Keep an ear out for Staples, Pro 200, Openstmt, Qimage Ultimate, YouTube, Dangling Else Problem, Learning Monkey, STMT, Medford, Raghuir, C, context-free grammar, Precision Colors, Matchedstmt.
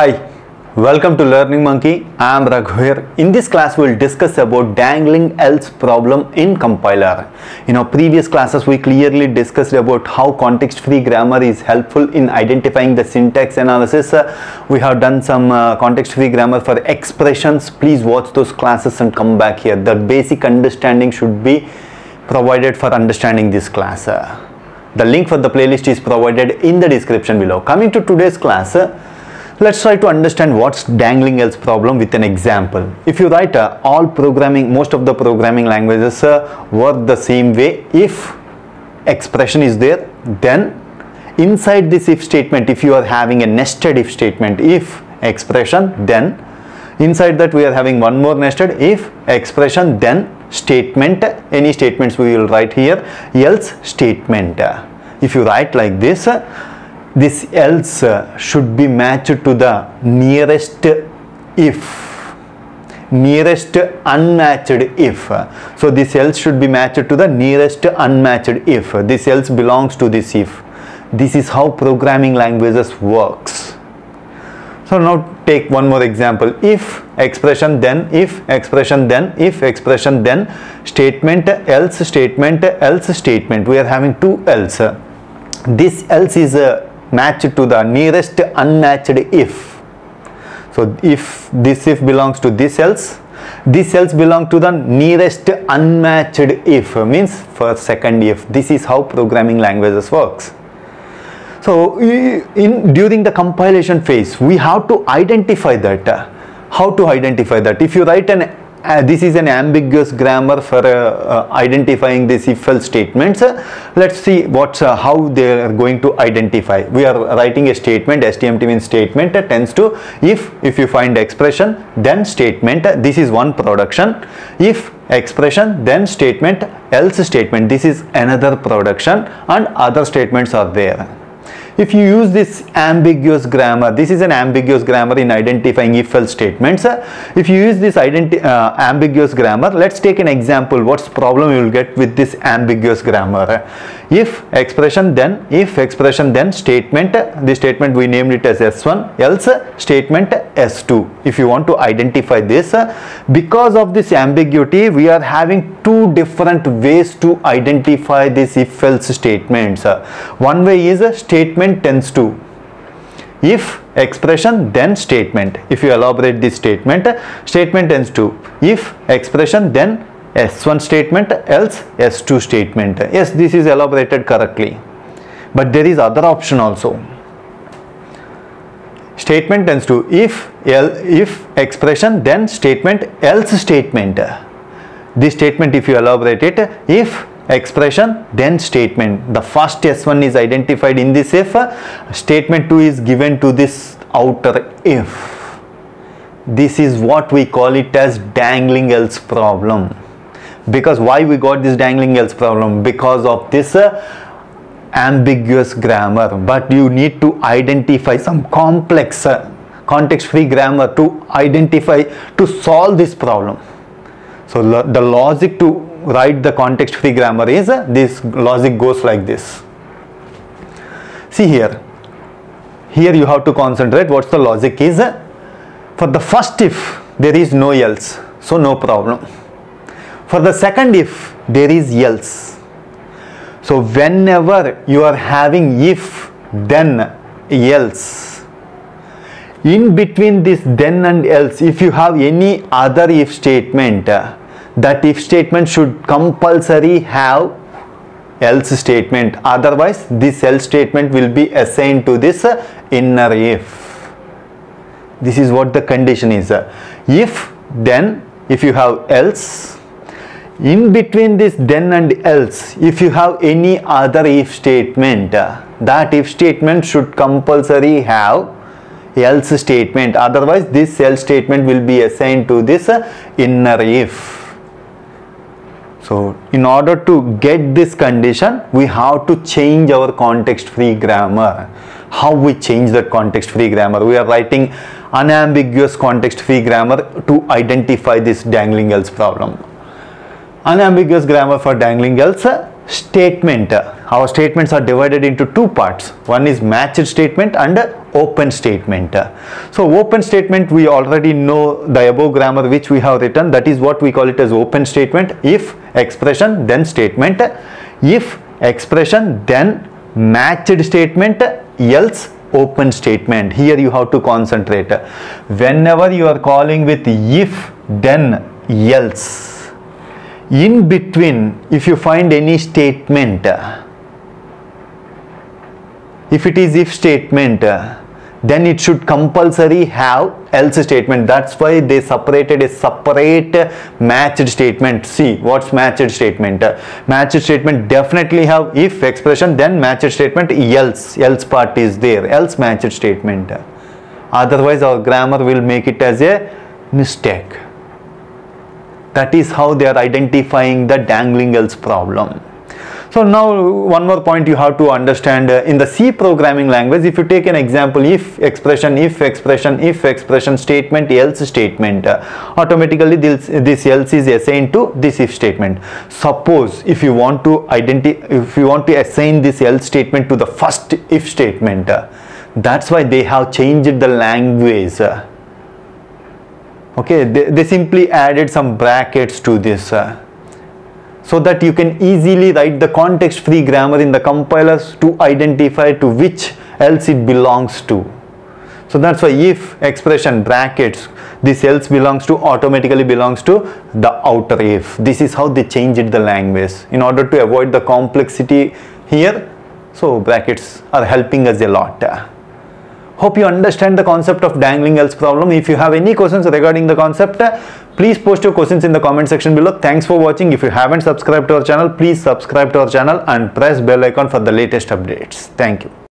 Hi, welcome to Learning Monkey. I am Raghuir. In this class, we will discuss about dangling else problem in compiler. In our previous classes, we clearly discussed about how context-free grammar is helpful in identifying the syntax analysis. We have done some context-free grammar for expressions. Please watch those classes and come back here. The basic understanding should be provided for understanding this class. The link for the playlist is provided in the description below. Coming to today's class, let's try to understand what's dangling else problem with an example. If you write most of the programming languages work the same way. If expression is there, then inside this if statement, if you are having a nested if statement, if expression, then inside that we are having one more nested if expression, then statement. Any statements we will write here, else statement. If you write like this, this else should be matched to the nearest if, nearest unmatched if. So this else should be matched to the nearest unmatched if. This else belongs to this if. This is how programming languages works. So now take one more example. If expression, then if expression, then if expression, then statement, else statement, else statement. We are having two else. This else is matched to the nearest unmatched if. So if this if belongs to this else belongs to the nearest unmatched if, means for second if. This is how programming languages works. So during the compilation phase, we have to identify that. How to identify that? If you write an this is an ambiguous grammar for identifying this if-else statements. Let's see how they are going to identify. We are writing a statement, STMT means statement, tends to if you find expression, then statement. This is one production. If expression, then statement, else statement. This is another production, and other statements are there. If you use this ambiguous grammar, this is an ambiguous grammar in identifying if-else statements. If you use this ambiguous grammar, let's take an example. What's the problem you will get with this ambiguous grammar? If expression, then statement. This statement we named it as S1, else statement S2. If you want to identify this, because of this ambiguity, we are having two different ways to identify these if-else statements. One way is a statement tends to, if expression then statement. If you elaborate this statement, statement tends to, if expression then S1 statement, else S2 statement. Yes, this is elaborated correctly, but there is other option also. Statement tends to, if expression then statement, else statement. This statement, if you elaborate it, if expression then statement. The first S1 is identified in this if, statement 2 is given to this outer if. This is what we call it as dangling else problem. Because why we got this dangling else problem? Because of this ambiguous grammar. But you need to identify some complex context-free grammar to identify, to solve this problem. So the logic to write the context-free grammar is this logic goes like this. See here. Here you have to concentrate. What's the logic is? For the first if, there is no else, so no problem. For the second if, there is else. So whenever you are having if, then, else, in between this then and else, if you have any other if statement, that if statement should compulsory have else statement. Otherwise, this else statement will be assigned to this inner if. This is what the condition is. If, then, if you have else, in between this then and else, if you have any other if statement, that if statement should compulsory have else statement. Otherwise, this else statement will be assigned to this inner if. So, in order to get this condition, we have to change our context-free grammar. How we change that context-free grammar? We are writing unambiguous context-free grammar to identify this dangling else problem. Unambiguous grammar for dangling else statement. our statements are divided into two parts. One is matched statement and open statement. So open statement, we already know the above grammar which we have written, that is what we call it as open statement. If expression, then statement. If expression, then matched statement, else open statement. Here you have to concentrate. Whenever you are calling with if, then, else, in between if you find any statement, if it is if statement, then it should compulsory have else statement. That's why they separated a separate matched statement. See, what's matched statement? Matched statement definitely have if expression, then matched statement else. Else part is there, else matched statement. Otherwise our grammar will make it as a mistake. That is how they are identifying the dangling else problem. So now one more point you have to understand. In the C programming language, if you take an example, if expression, if expression, if expression statement, else statement, automatically this else is assigned to this if statement. Suppose if you want to assign this else statement to the first if statement, that's why they have changed the language. Okay, they simply added some brackets to this, so that you can easily write the context free grammar in the compilers to identify to which else it belongs to. So that's why if expression brackets, this else belongs to, automatically belongs to the outer if. This is how they changed the language in order to avoid the complexity here. So brackets are helping us a lot. Hope you understand the concept of dangling else problem. If you have any questions regarding the concept, please post your questions in the comment section below. Thanks for watching. If you haven't subscribed to our channel, please subscribe to our channel and press bell icon for the latest updates. Thank you.